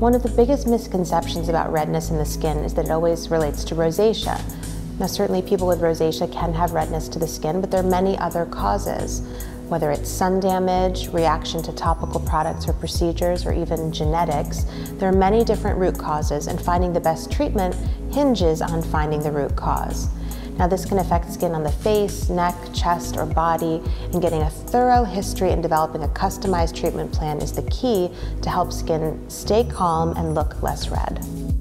One of the biggest misconceptions about redness in the skin is that it always relates to rosacea. Now, certainly people with rosacea can have redness to the skin, but there are many other causes, whether it's sun damage, reaction to topical products or procedures, or even genetics. There are many different root causes, and finding the best treatment hinges on finding the root cause. Now, this can affect skin on the face, neck, chest, or body, and getting a thorough history and developing a customized treatment plan is the key to help skin stay calm and look less red.